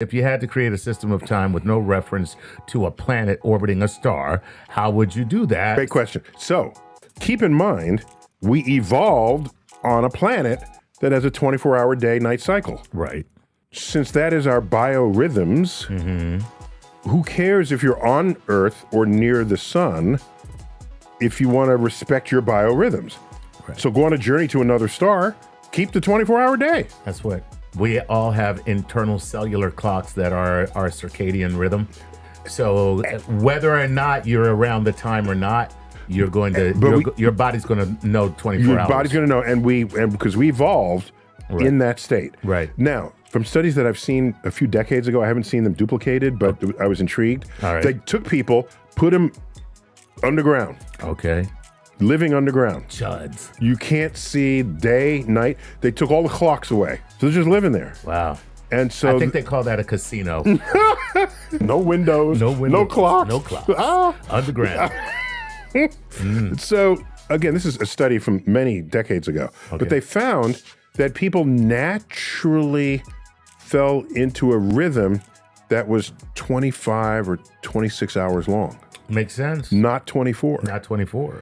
If you had to create a system of time with no reference to a planet orbiting a star, how would you do that? Great question. So keep in mind, we evolved on a planet that has a 24-hour day-night cycle. Right. Since that is our biorhythms, who cares if you're on Earth or near the sun if you want to respect your biorhythms? Right. So go on a journey to another star, keep the 24-hour day. That's what. We all have internal cellular clocks that are our circadian rhythm. So whether or not you're around the time or not, you're going to, your body's going to know 24 hours. Your body's going to know, and because we evolved in that state. Right. Now, from studies that I've seen a few decades ago, I haven't seen them duplicated, but I was intrigued. All right. They took people, put them underground. Okay. Living underground. Chuds. You can't see day, night. They took all the clocks away. So they're just living there. Wow. And so I think they call that a casino. No windows. No windows. No clocks. No clocks. Underground. So again, this is a study from many decades ago, but they found that people naturally fell into a rhythm that was 25 or 26 hours long. Makes sense. Not 24. Not 24.